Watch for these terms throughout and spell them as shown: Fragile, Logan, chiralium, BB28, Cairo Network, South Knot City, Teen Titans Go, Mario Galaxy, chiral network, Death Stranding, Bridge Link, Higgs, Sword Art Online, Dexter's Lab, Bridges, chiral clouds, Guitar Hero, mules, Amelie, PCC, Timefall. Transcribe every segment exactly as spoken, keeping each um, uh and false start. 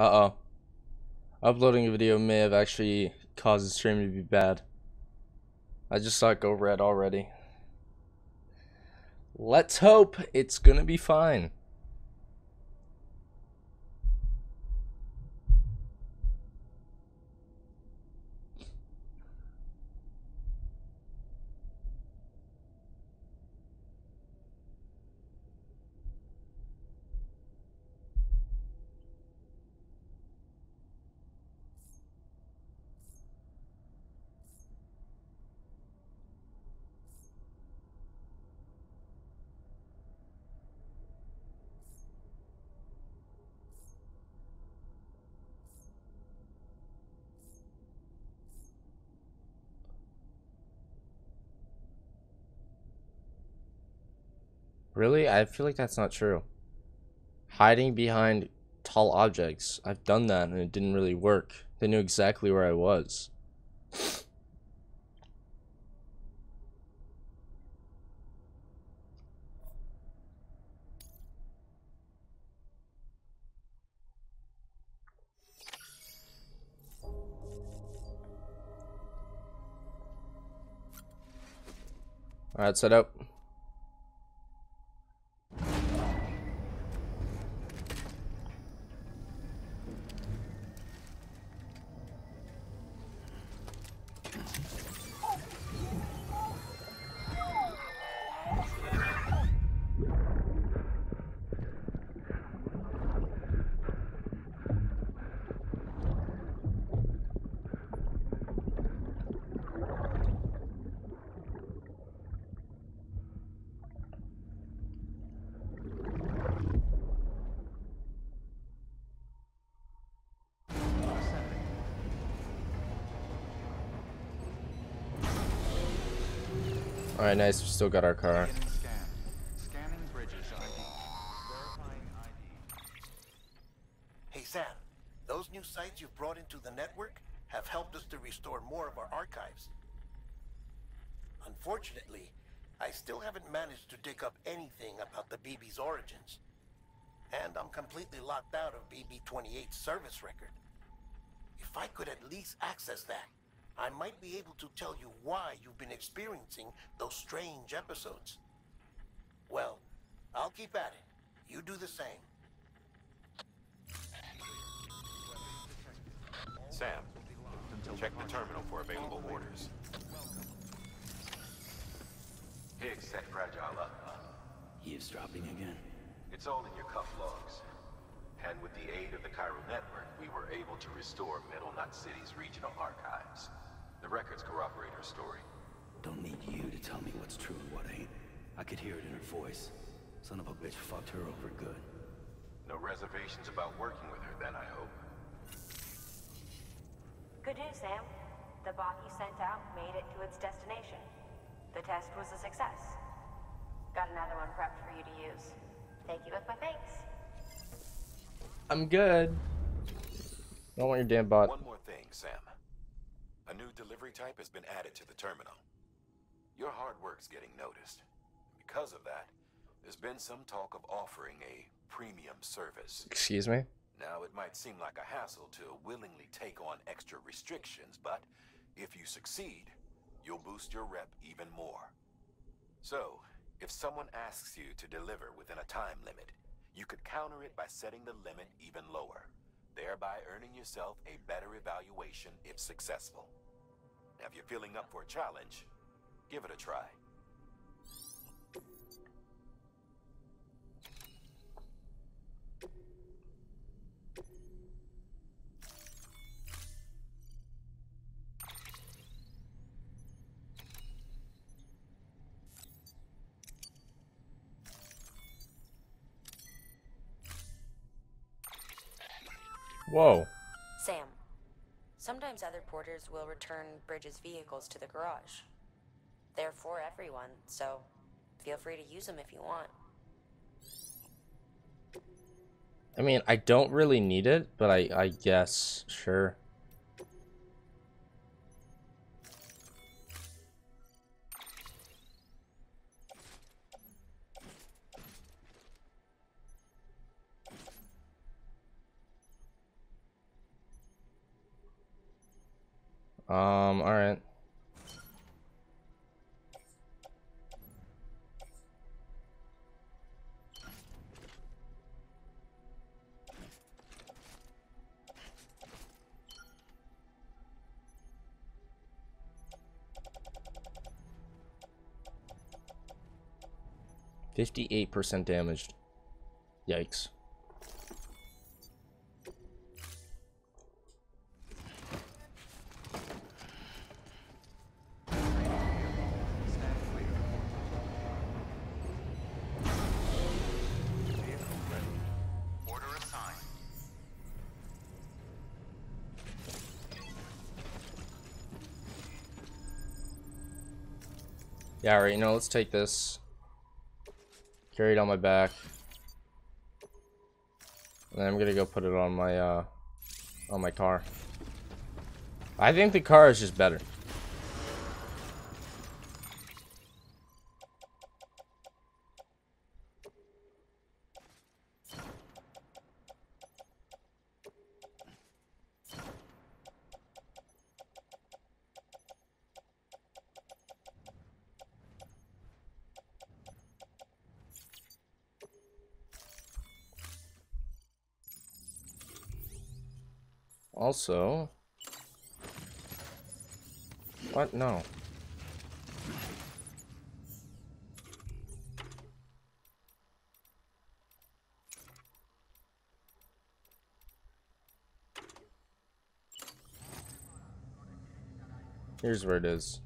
Uh-oh. Uploading a video may have actually caused the stream to be bad. I just saw it go red already. Let's hope it's gonna be fine. Really? I feel like that's not true. Hiding behind tall objects. I've done that and it didn't really work. They knew exactly where I was. Alright, set up. Alright, nice. We still got our car. Scan. Scanning Bridges I D. Verifying I D. Hey Sam, those new sites you've brought into the network have helped us to restore more of our archives. Unfortunately, I still haven't managed to dig up anything about the B B's origins. And I'm completely locked out of B B twenty-eight's service record. If I could at least access that, I might be able to tell you why you've been experiencing those strange episodes. Well, I'll keep at it. You do the same. Sam, check the terminal for available orders. Higgs set Fragile up. He is dropping again. It's all in your cuff logs. And with the aid of the Cairo Network, we were able to restore Middle Knot City's regional archives. The records corroborate her story. Don't need you to tell me what's true and what ain't. I could hear it in her voice. Son of a bitch fucked her over good. No reservations about working with her then, I hope. Good news, Sam. The bot you sent out made it to its destination. The test was a success. Got another one prepped for you to use. Take it with my thanks. I'm good. I don't want your damn bot. One more thing, Sam. A new delivery type has been added to the terminal. Your hard work's getting noticed. Because of that, there's been some talk of offering a premium service. Excuse me? Now, it might seem like a hassle to willingly take on extra restrictions, but if you succeed, you'll boost your rep even more. So, if someone asks you to deliver within a time limit, you could counter it by setting the limit even lower, thereby earning yourself a better evaluation if successful. Now, if you're feeling up for a challenge, give it a try. Whoa. Sam, sometimes other porters will return Bridges' vehicles to the garage. They're for everyone, so feel free to use them if you want. I mean, I don't really need it, but I, I guess, sure. Um, alright. fifty-eight percent damaged. Yikes. Yeah, alright, you know, let's take this. Carry it on my back. And then I'm gonna go put it on my, uh, on my car. I think the car is just better. Also, what? No. Here's where it is.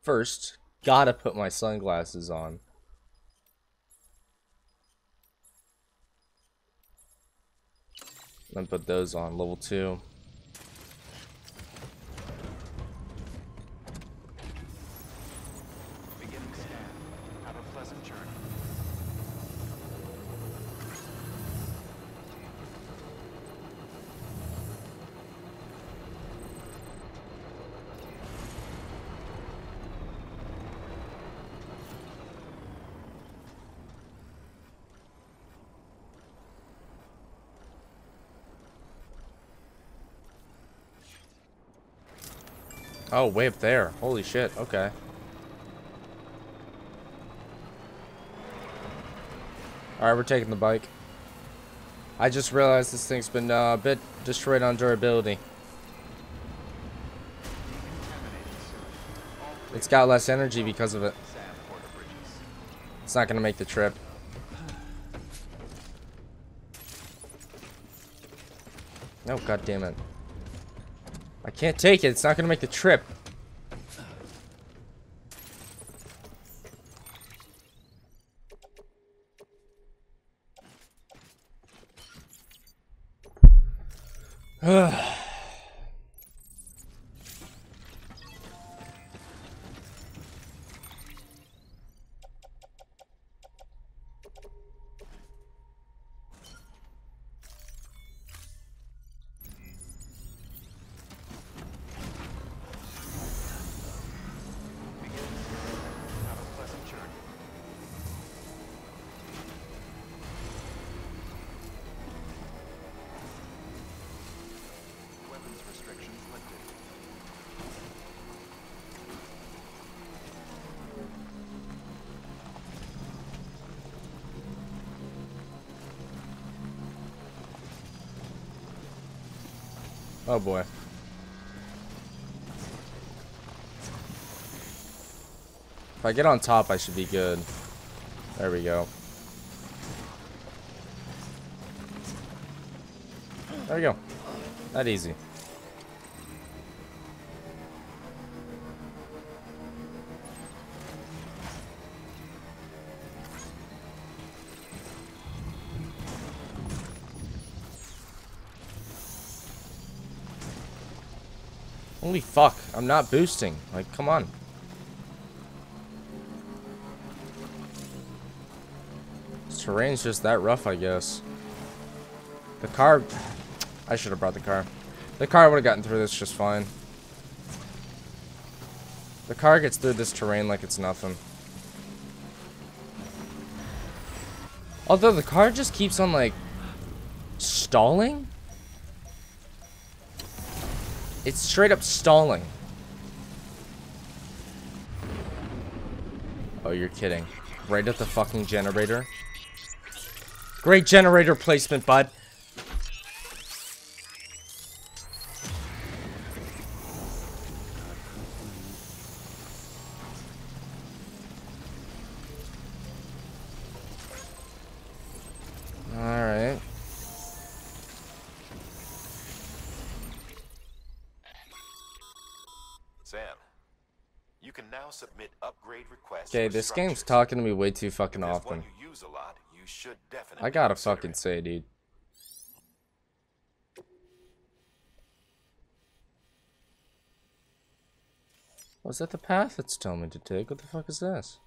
First, gotta put my sunglasses on. Then put those on level two. Beginning scan. Have a pleasant journey. Oh, way up there. Holy shit. Okay. Alright, we're taking the bike. I just realized this thing's been uh, a bit destroyed on durability. It's got less energy because of it. It's not going to make the trip. No, god damn it. I can't take it. It's not going to make the trip. Oh boy. If I get on top, I should be good. There we go. There we go. That easy. Holy fuck, I'm not boosting. Like, come on. This terrain's just that rough, I guess. The car... I should have brought the car. The car would have gotten through this just fine. The car gets through this terrain like it's nothing. Although the car just keeps on, like, stalling? It's straight up stalling. Oh, you're kidding. Right at the fucking generator. Great generator placement, bud. Alright. Sam, you can now submit upgrade requests. Okay, this game's talking to me way too fucking often. I gotta fucking say, dude. Was that the path it's telling me to take? What the fuck is this?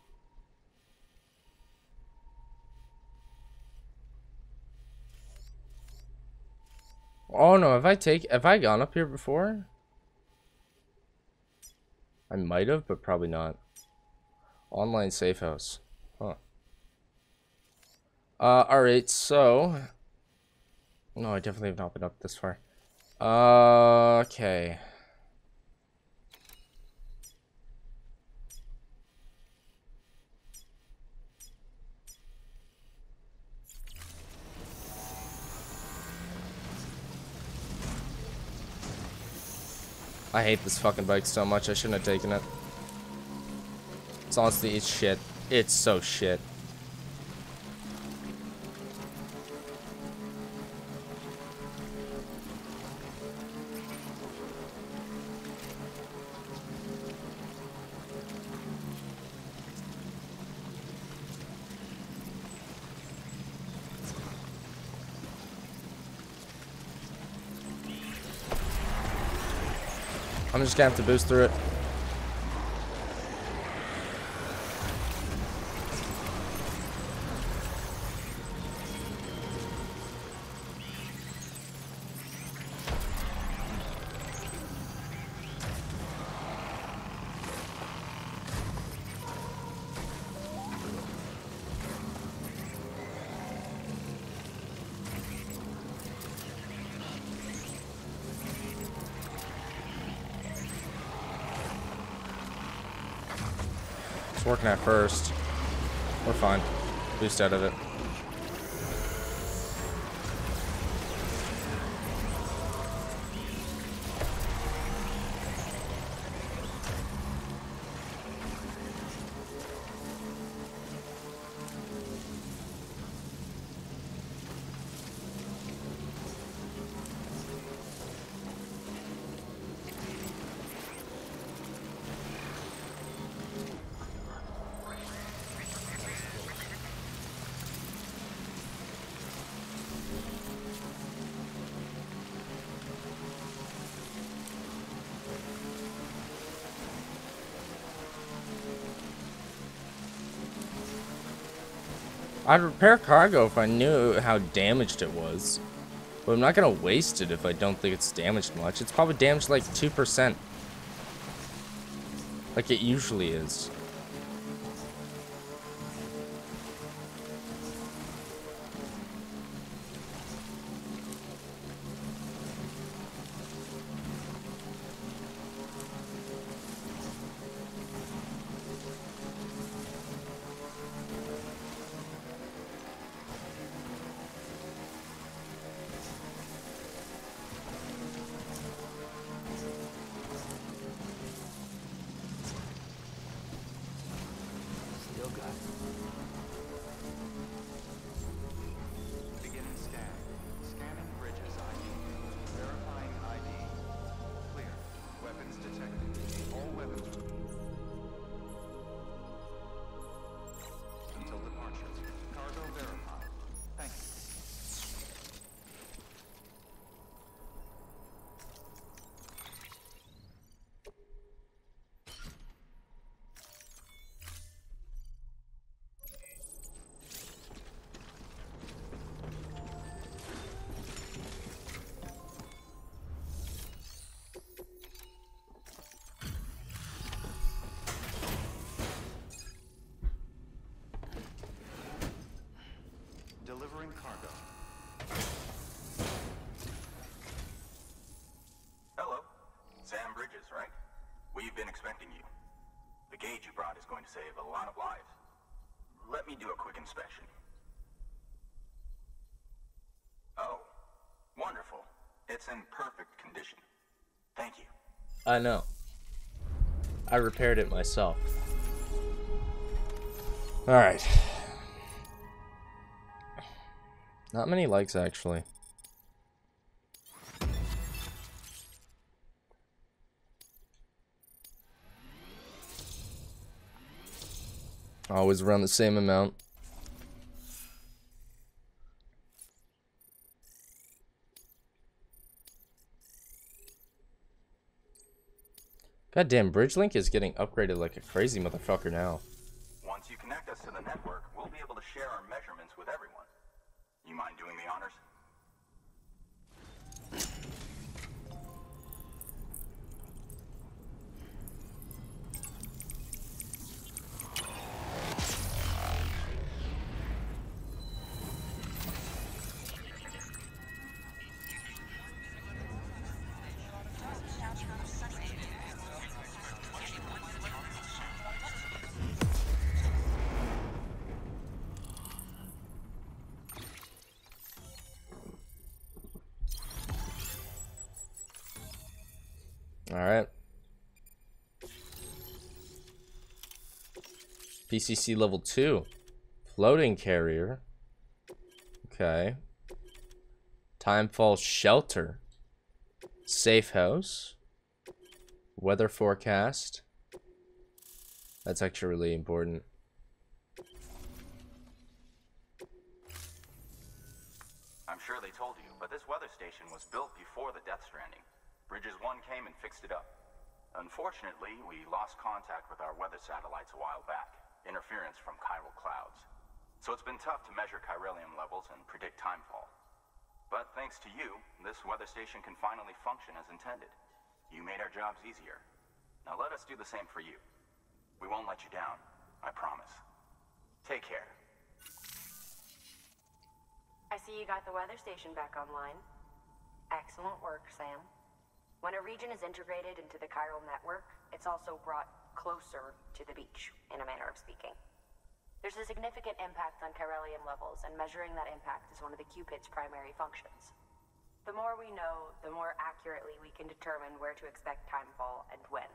Oh no, have I take have I gone up here before? I might have, but probably not. Online safe house. Huh. Uh, alright, so... No, I definitely have not been up this far. Uh, okay. I hate this fucking bike so much, I shouldn't have taken it. It's honestly, it's shit. It's so shit. I'm just gonna have to boost through it. Working at first. We're fine. Boost out of it. I'd repair cargo if I knew how damaged it was. But I'm not gonna waste it if I don't think it's damaged much. It's probably damaged like two percent. Like it usually is. contacting you. The gauge you brought is going to save a lot of lives. Let me do a quick inspection. Oh, wonderful. It's in perfect condition. Thank you. I know. I repaired it myself. Alright. Not many likes, actually. Always around the same amount. Goddamn, Bridge Link is getting upgraded like a crazy motherfucker now. Once you connect us to the network, we'll be able to share our measurements with everyone. You mind doing the honors? Alright. P C C level two. Floating carrier. Okay. Timefall shelter. Safe house. Weather forecast. That's actually really important. I'm sure they told you, but this weather station was built before the Death Stranding. Bridges one came and fixed it up. Unfortunately, we lost contact with our weather satellites a while back. Interference from chiral clouds. So it's been tough to measure chiralium levels and predict timefall. But thanks to you, this weather station can finally function as intended. You made our jobs easier. Now let us do the same for you. We won't let you down. I promise. Take care. I see you got the weather station back online. Excellent work, Sam. When a region is integrated into the chiral network, it's also brought closer to the beach, in a manner of speaking. There's a significant impact on chiralium levels, and measuring that impact is one of the Cupid's primary functions. The more we know, the more accurately we can determine where to expect timefall and when.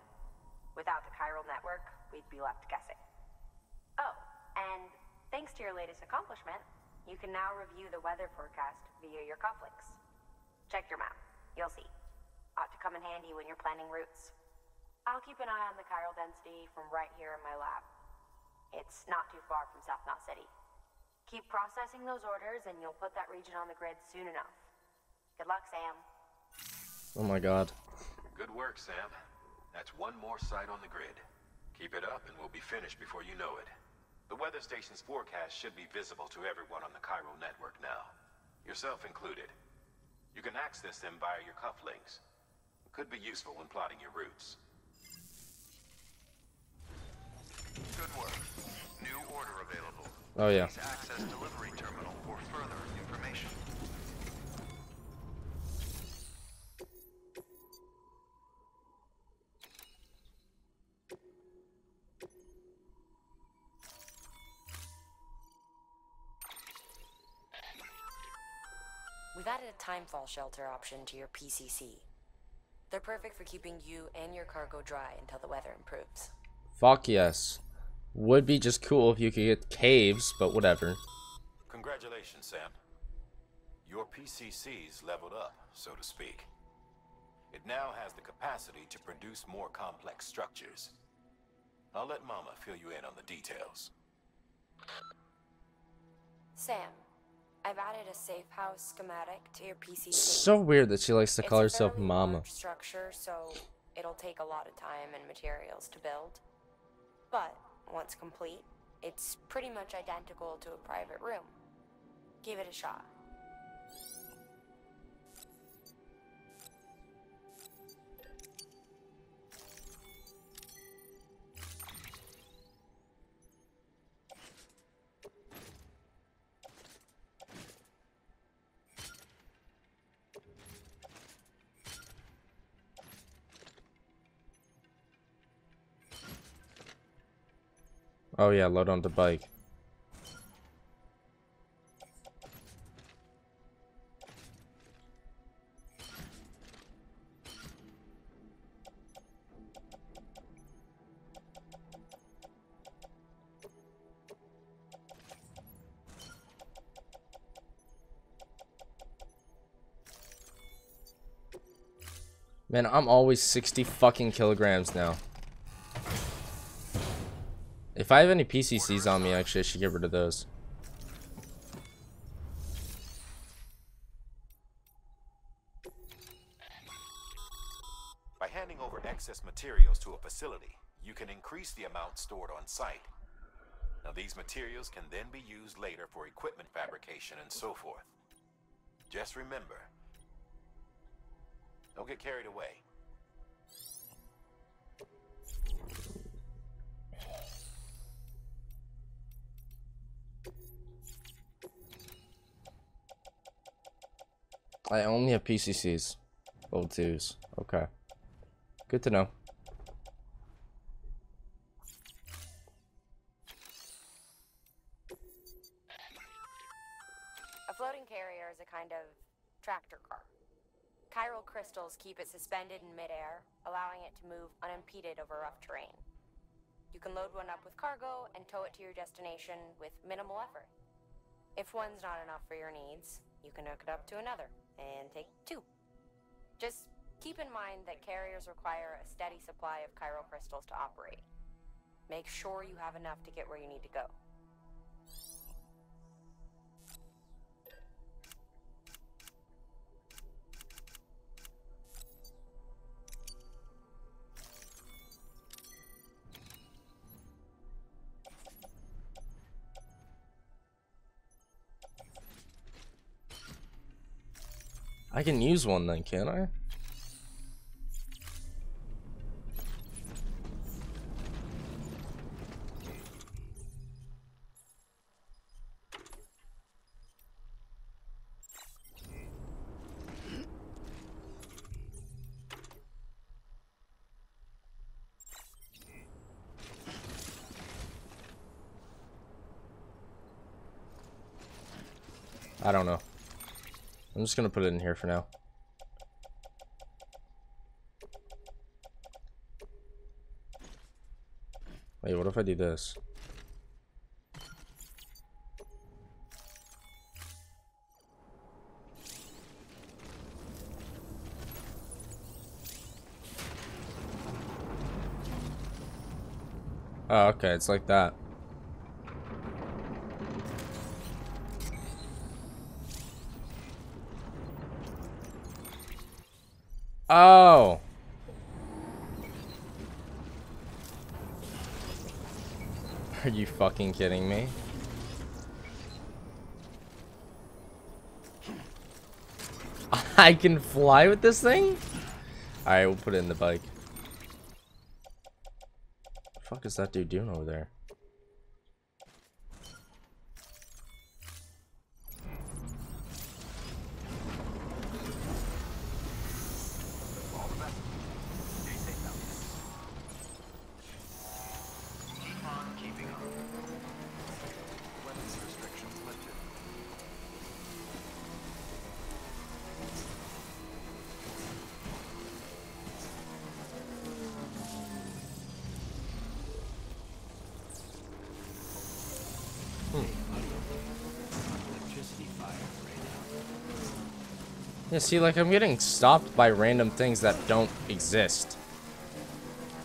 Without the chiral network, we'd be left guessing. Oh, and thanks to your latest accomplishment, you can now review the weather forecast via your cufflinks. Check your map. You'll see. Ought to come in handy when you're planning routes. I'll keep an eye on the chiral density from right here in my lab. It's not too far from South Knot City. Keep processing those orders and you'll put that region on the grid soon enough. Good luck, Sam. Oh my god. Good work, Sam. That's one more site on the grid. Keep it up and we'll be finished before you know it. The weather station's forecast should be visible to everyone on the chiral network now. Yourself included. You can access them via your cufflinks. Could be useful when plotting your routes. Good work. New order available. Oh yeah. Please access delivery terminal for further information. We've added a timefall shelter option to your P C C. They're perfect for keeping you and your cargo dry until the weather improves. Fuck yes. Would be just cool if you could get caves, but whatever. Congratulations, Sam. Your P C C's leveled up, so to speak. It now has the capacity to produce more complex structures. I'll let Mama fill you in on the details. Sam, I've added a safe house schematic to your P C C. So weird that she likes to call it's herself Mama. Structure, so it'll take a lot of time and materials to build. But once complete, it's pretty much identical to a private room. Give it a shot. Oh yeah, load on the bike. Man, I'm always sixty fucking kilograms now. If I have any P C Cs on me, actually, I should get rid of those. By handing over excess materials to a facility, you can increase the amount stored on site. Now, these materials can then be used later for equipment fabrication and so forth. Just remember, don't get carried away. I only have P C Cs. Old twos. Okay. Good to know. A floating carrier is a kind of tractor car. Chiral crystals keep it suspended in midair, allowing it to move unimpeded over rough terrain. You can load one up with cargo and tow it to your destination with minimal effort. If one's not enough for your needs, you can hook it up to another and take two. Just keep in mind that carriers require a steady supply of chiral crystals to operate. Make sure you have enough to get where you need to go. I can use one then, can't I? I don't know. I'm just gonna put it in here for now. Wait, what if I do this? Oh, okay, it's like that. Oh. Are you fucking kidding me? I can fly with this thing? Alright, we'll put it in the bike. What the fuck is that dude doing over there? Yeah, see, like, I'm getting stopped by random things that don't exist.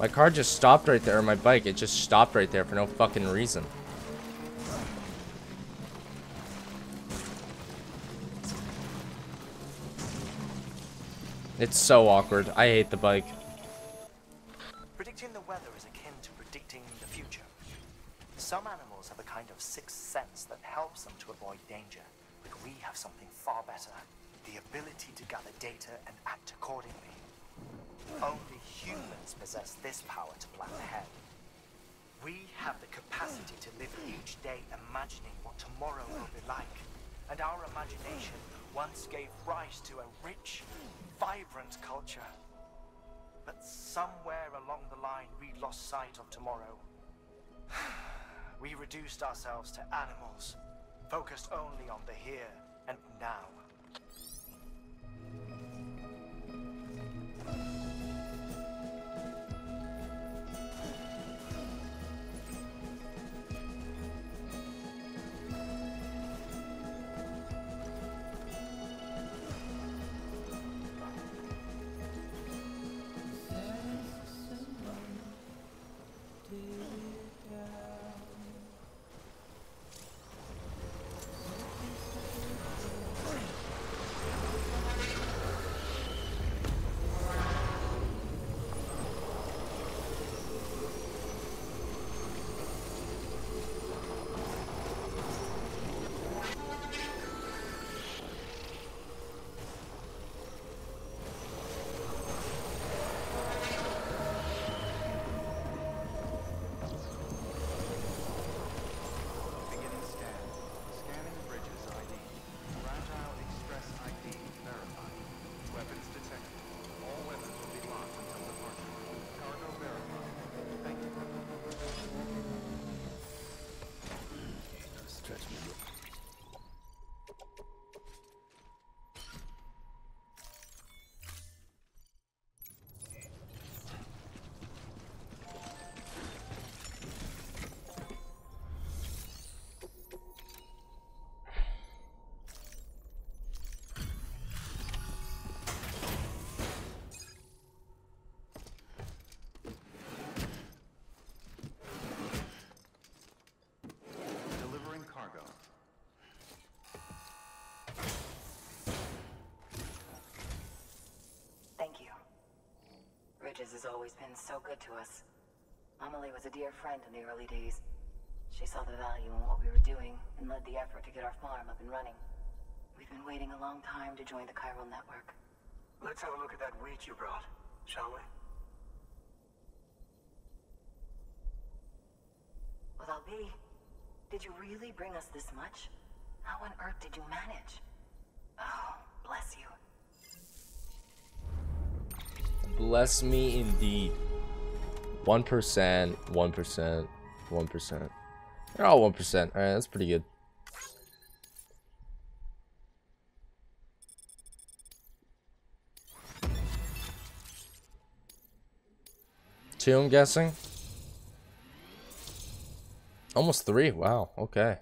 My car just stopped right there, or my bike, it just stopped right there for no fucking reason. It's so awkward. I hate the bike. Predicting the weather is akin to predicting the future. Some animals have a kind of sixth sense that helps them to avoid danger, but we have something far better. The ability to gather data and act accordingly. Only humans possess this power to plan ahead. We have the capacity to live each day imagining what tomorrow will be like. And our imagination once gave rise to a rich, vibrant culture. But somewhere along the line, we lost sight of tomorrow. we reduced ourselves to animals, focused only on the here and now. Bridges has always been so good to us. Amelie was a dear friend in the early days. She saw the value in what we were doing and led the effort to get our farm up and running. We've been waiting a long time to join the chiral network. Let's have a look at that wheat you brought, shall we? Well, I'll be. Did you really bring us this much? How on earth did you manage? Oh, bless you. Bless me indeed. One percent, one percent, one percent. They're all one percent. All right, that's pretty good. Two, I'm guessing. Almost three. Wow. Okay.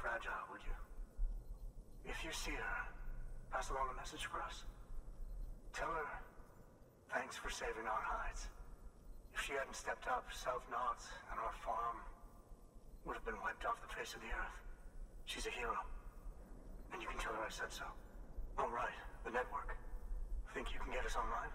Fragile, would you? If you see her, pass along a message for us. Tell her, thanks for saving our hides. If she hadn't stepped up, South Knot and our farm would have been wiped off the face of the earth. She's a hero. And you can tell her I said so. All right, the network. Think you can get us online?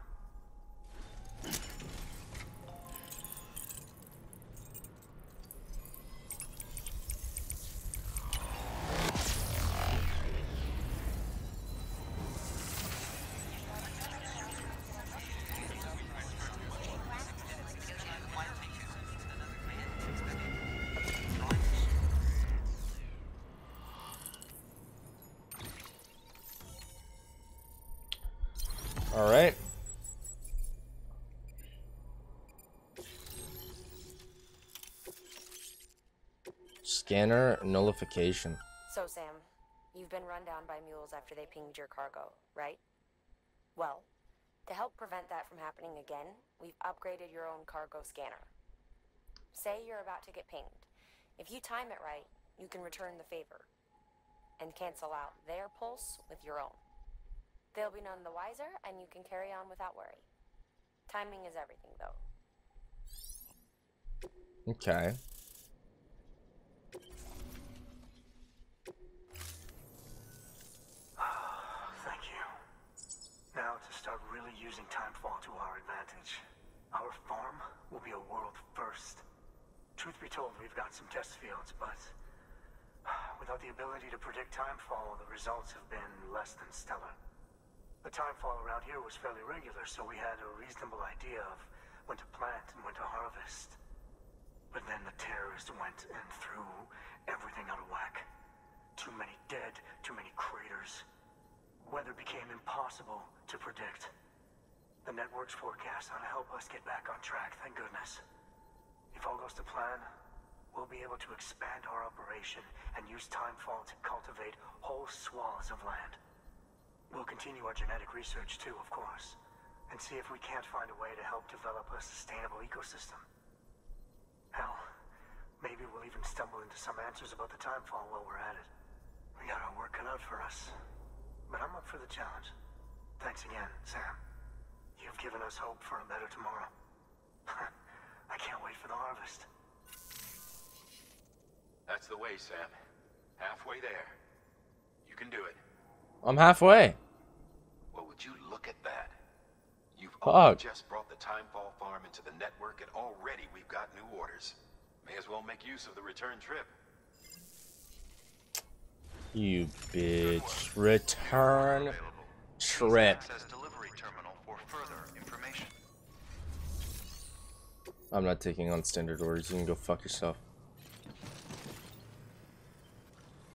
All right. Scanner nullification. So, Sam, you've been run down by mules after they pinged your cargo, right? Well, to help prevent that from happening again, we've upgraded your own cargo scanner. Say you're about to get pinged. If you time it right, you can return the favor and cancel out their pulse with your own. They'll be none the wiser, and you can carry on without worry. Timing is everything, though. Okay. Thank you. Now to start really using Timefall to our advantage. Our farm will be a world first. Truth be told, we've got some test fields, but without the ability to predict Timefall, the results have been less than stellar. The timefall around here was fairly regular, so we had a reasonable idea of when to plant and when to harvest. But then the terrorists went and threw everything out of whack. Too many dead, too many craters. Weather became impossible to predict. The network's forecasts ought to help us get back on track, thank goodness. If all goes to plan, we'll be able to expand our operation and use Timefall to cultivate whole swaths of land. We'll continue our genetic research too, of course, and see if we can't find a way to help develop a sustainable ecosystem. Hell, maybe we'll even stumble into some answers about the Timefall while we're at it. We got our work cut out for us, but I'm up for the challenge. Thanks again, Sam. You've given us hope for a better tomorrow. I can't wait for the harvest. That's the way, Sam. Halfway there. You can do it. I'm halfway. Well, would you look at that? You've only just brought the Timefall farm into the network, and already we've got new orders. May as well make use of the return trip. You bitch. Return trip. I'm not taking on standard orders. You can go fuck yourself.